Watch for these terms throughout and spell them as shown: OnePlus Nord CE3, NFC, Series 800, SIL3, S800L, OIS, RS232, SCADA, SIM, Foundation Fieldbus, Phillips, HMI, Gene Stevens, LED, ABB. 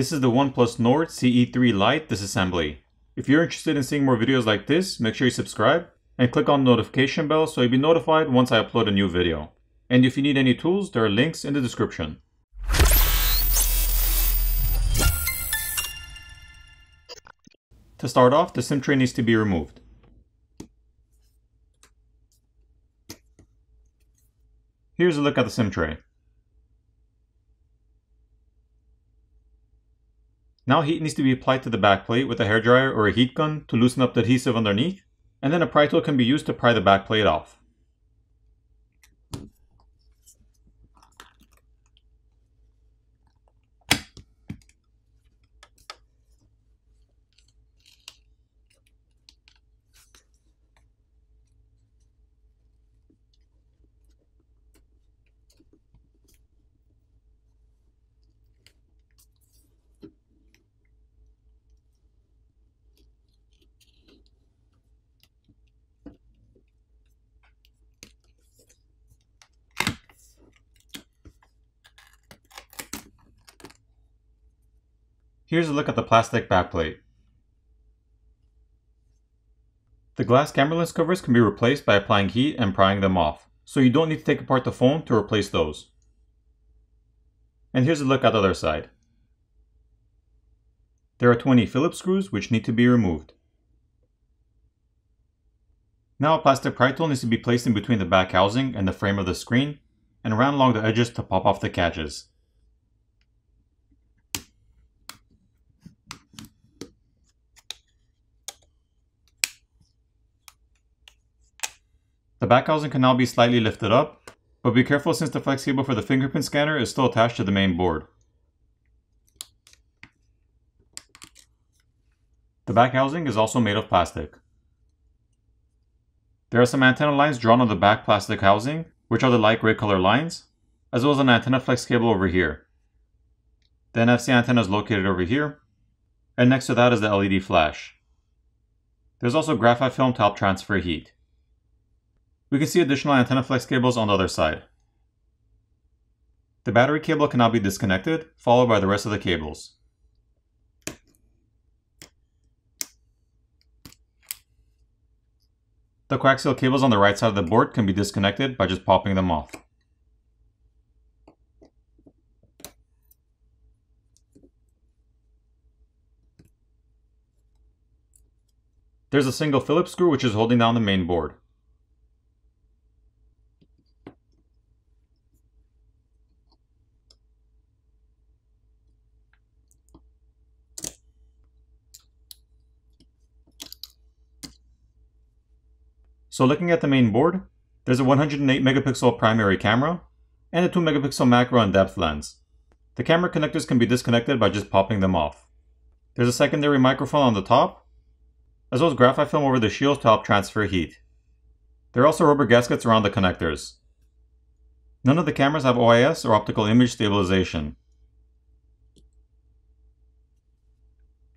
This is the OnePlus Nord CE3 Lite disassembly. If you're interested in seeing more videos like this, make sure you subscribe and click on the notification bell so you'll be notified once I upload a new video. And if you need any tools, there are links in the description. To start off, the SIM tray needs to be removed. Here's a look at the SIM tray. Now heat needs to be applied to the backplate with a hairdryer or a heat gun to loosen up the adhesive underneath, and then a pry tool can be used to pry the backplate off. Here's a look at the plastic backplate. The glass camera lens covers can be replaced by applying heat and prying them off, so you don't need to take apart the phone to replace those. And here's a look at the other side. There are 20 Phillips screws which need to be removed. Now a plastic pry tool needs to be placed in between the back housing and the frame of the screen and around along the edges to pop off the catches. The back housing can now be slightly lifted up, but be careful since the flex cable for the fingerprint scanner is still attached to the main board. The back housing is also made of plastic. There are some antenna lines drawn on the back plastic housing, which are the light gray color lines, as well as an antenna flex cable over here. The NFC antenna is located over here, and next to that is the LED flash. There's also graphite film to help transfer heat. We can see additional antenna flex cables on the other side. The battery cable can now be disconnected, followed by the rest of the cables. The coaxial cables on the right side of the board can be disconnected by just popping them off. There's a single Phillips screw which is holding down the main board. So looking at the main board, there's a 108 megapixel primary camera and a 2 megapixel macro and depth lens. The camera connectors can be disconnected by just popping them off. There's a secondary microphone on the top, as well as graphite film over the shield to help transfer heat. There are also rubber gaskets around the connectors. None of the cameras have OIS or optical image stabilization.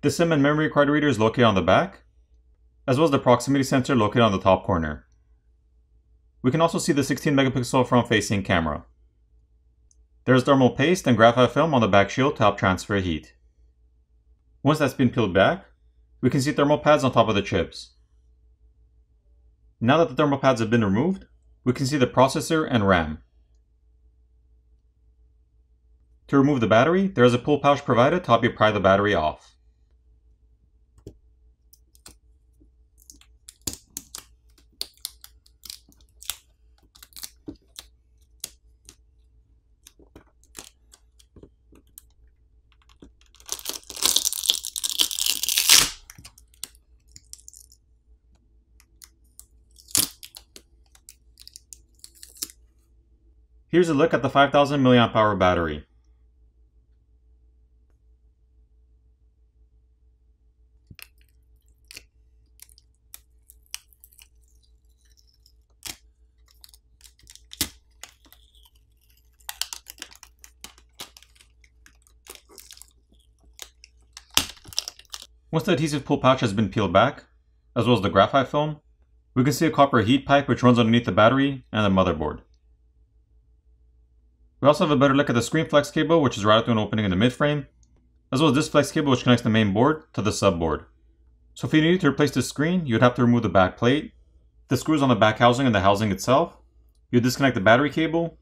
The SIM and memory card reader is located on the back, as well as the proximity sensor located on the top corner. We can also see the 16 megapixel front-facing camera. There is thermal paste and graphite film on the back shield to help transfer heat. Once that's been peeled back, we can see thermal pads on top of the chips. Now that the thermal pads have been removed, we can see the processor and RAM. To remove the battery, there is a pull pouch provided to help you pry the battery off. Here's a look at the 5000 mAh battery. Once the adhesive pull pouch has been peeled back, as well as the graphite film, we can see a copper heat pipe which runs underneath the battery and the motherboard. We also have a better look at the screen flex cable, which is routed to an opening in the mid frame, as well as this flex cable which connects the main board to the subboard. So if you needed to replace this screen, you would have to remove the back plate, the screws on the back housing and the housing itself, you would disconnect the battery cable,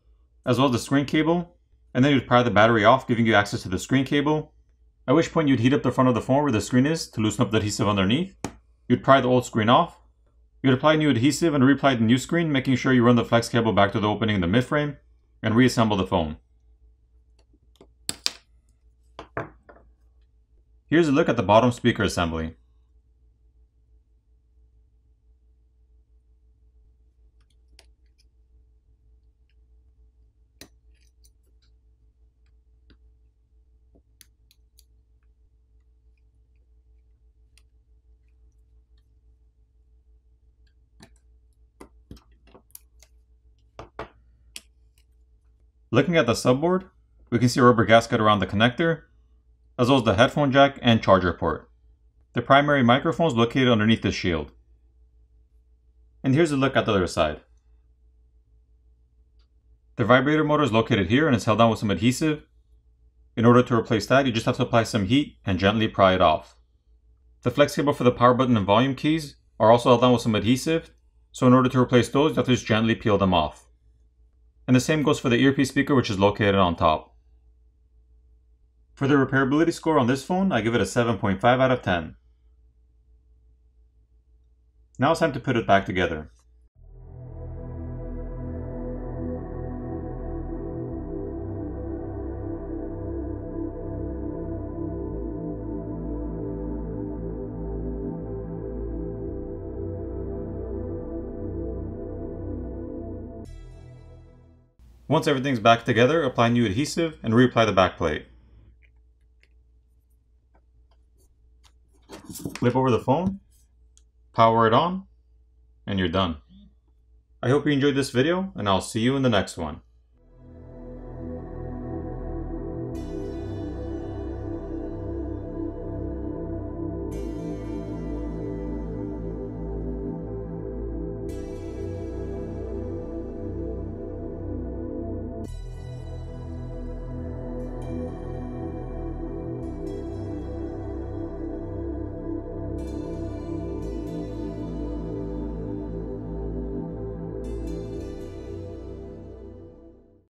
as well as the screen cable, and then you would power the battery off, giving you access to the screen cable, at which point you would heat up the front of the phone where the screen is to loosen up the adhesive underneath, you would power the old screen off, you would apply new adhesive and reapply the new screen, making sure you run the flex cable back to the opening in the midframe, and reassemble the phone. Here's a look at the bottom speaker assembly. Looking at the subboard, we can see a rubber gasket around the connector, as well as the headphone jack and charger port. The primary microphone is located underneath the shield. And here's a look at the other side. The vibrator motor is located here and is held down with some adhesive. In order to replace that, you just have to apply some heat and gently pry it off. The flex cable for the power button and volume keys are also held down with some adhesive, so in order to replace those, you have to just gently peel them off. And the same goes for the earpiece speaker, which is located on top. For the repairability score on this phone, I give it a 7.5 out of 10. Now it's time to put it back together. Once everything's back together, apply new adhesive and reapply the back plate. Flip over the phone, power it on, and you're done. I hope you enjoyed this video, and I'll see you in the next one.